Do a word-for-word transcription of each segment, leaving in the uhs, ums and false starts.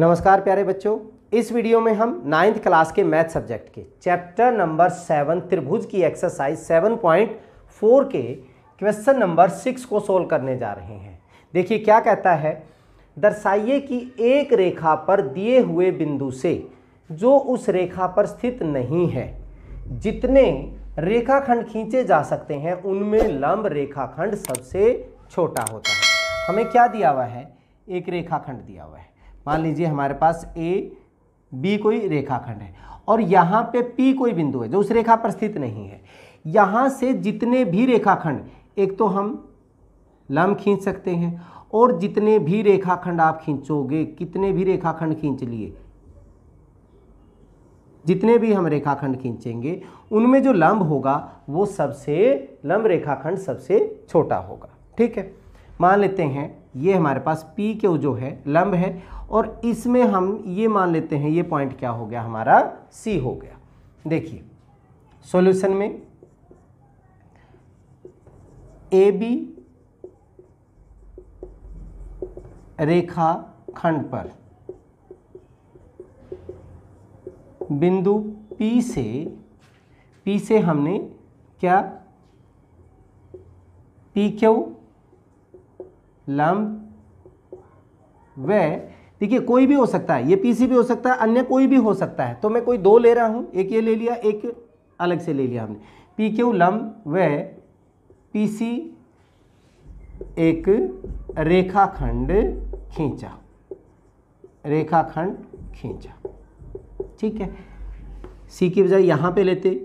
नमस्कार प्यारे बच्चों, इस वीडियो में हम नाइन्थ क्लास के मैथ सब्जेक्ट के चैप्टर नंबर सेवन त्रिभुज की एक्सरसाइज सेवन पॉइंट फोर के क्वेश्चन नंबर सिक्स को सोल्व करने जा रहे हैं। देखिए क्या कहता है, दर्शाइए कि एक रेखा पर दिए हुए बिंदु से जो उस रेखा पर स्थित नहीं है जितने रेखाखंड खींचे जा सकते हैं उनमें लंब रेखाखंड सबसे छोटा होता है। हमें क्या दिया हुआ है? एक रेखाखंड दिया हुआ है। मान लीजिए हमारे पास ए बी कोई रेखाखंड है और यहाँ पे पी कोई बिंदु है जो उस रेखा पर स्थित नहीं है। यहाँ से जितने भी रेखाखंड, एक तो हम लंब खींच सकते हैं और जितने भी रेखाखंड आप खींचोगे, कितने भी रेखाखंड खींच लिए, जितने भी हम रेखाखंड खींचेंगे उनमें जो लंब होगा वो सबसे लंब रेखाखंड सबसे छोटा होगा। ठीक है, मान लेते हैं ये हमारे पास पी के जो है लंब है और इसमें हम ये मान लेते हैं ये पॉइंट क्या हो गया हमारा, सी हो गया। देखिए सॉल्यूशन में ए बी रेखा खंड पर बिंदु पी से पी से हमने क्या पी क्यू लंब, वह देखिए कोई भी हो सकता है, ये पीसी भी हो सकता है, अन्य कोई भी हो सकता है। तो मैं कोई दो ले रहा हूँ, एक ये ले लिया, एक अलग से ले लिया हमने। पी क्यू लंब व पीसी एक रेखाखंड खींचा, रेखाखंड खींचा। ठीक है, सी की बजाय यहाँ पे लेते,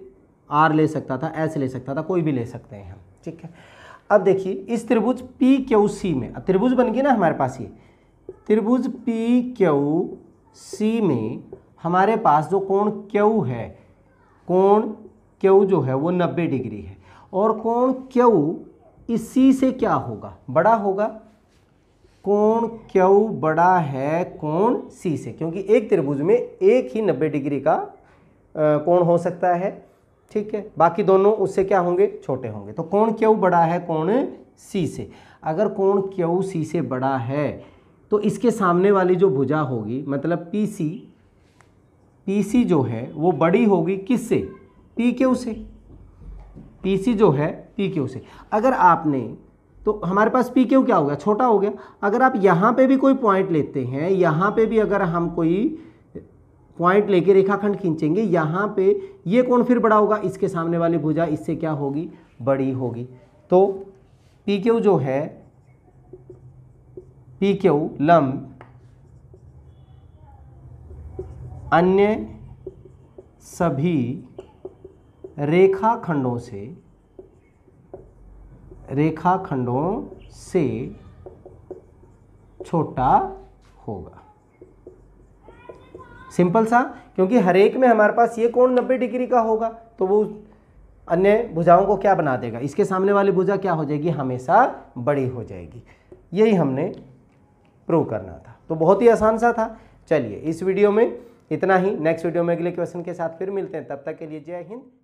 आर ले सकता था, एस ले सकता था, कोई भी ले सकते हैं हम। ठीक है, अब देखिए इस त्रिभुज पी क्यू सी में, अब त्रिभुज बन गया ना हमारे पास, ये त्रिभुज पी क्यू सी में हमारे पास जो कोण क्यू है, कोण क्यू जो है वो नब्बे डिग्री है और कोण क्यू इसी से क्या होगा, बड़ा होगा। कोण क्यू बड़ा है कोण सी से, क्योंकि एक त्रिभुज में एक ही नब्बे डिग्री का कोण हो सकता है। ठीक है, बाकी दोनों उससे क्या होंगे, छोटे होंगे। तो कोण क्यू बड़ा है कोण सी से, अगर कोण क्यू सी से बड़ा है तो इसके सामने वाली जो भुजा होगी, मतलब पीसी, पीसी जो है वो बड़ी होगी किससे, पीक्यू से। पीसी जो है पीक्यू से, अगर आपने तो हमारे पास पीक्यू क्या हो गया, छोटा हो गया। अगर आप यहाँ पे भी कोई पॉइंट लेते हैं, यहाँ पे भी अगर हम कोई पॉइंट लेके रेखाखंड खींचेंगे, यहाँ पे ये कोण फिर बड़ा होगा, इसके सामने वाली भुजा इससे क्या होगी, बड़ी होगी। तो पीक्यू जो है, पी क्यू लंब अन्य सभी रेखाखंडों से रेखाखंडों से छोटा होगा। सिंपल सा, क्योंकि हर एक में हमारे पास ये कोण नब्बे डिग्री का होगा तो वो अन्य भुजाओं को क्या बना देगा, इसके सामने वाली भुजा क्या हो जाएगी, हमेशा बड़ी हो जाएगी। यही हमने प्रूव करना था, तो बहुत ही आसान सा था। चलिए इस वीडियो में इतना ही, नेक्स्ट वीडियो में अगले क्वेश्चन के साथ फिर मिलते हैं। तब तक के लिए जय हिंद।